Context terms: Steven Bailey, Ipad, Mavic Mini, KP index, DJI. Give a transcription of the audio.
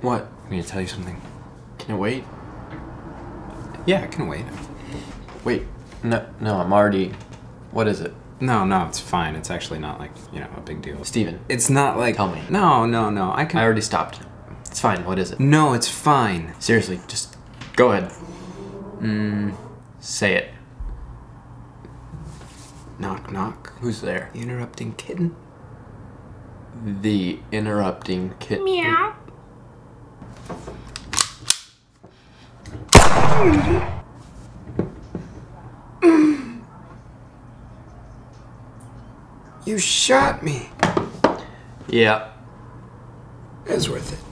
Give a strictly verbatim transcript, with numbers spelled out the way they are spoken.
What? I'm gonna tell you something. Can it wait? Yeah, I can wait. Wait. No, no, I'm already... What is it? No, no, it's fine. It's actually not like, you know, a big deal. Steven. It's not like... Tell me. No, no, no, I can... I already stopped. It's fine, what is it? No, it's fine. Seriously, just go ahead. Mmm, say it. Knock, knock. Who's there? The interrupting kitten. The interrupting kitten. Meow. You shot me. Yeah. It was worth it.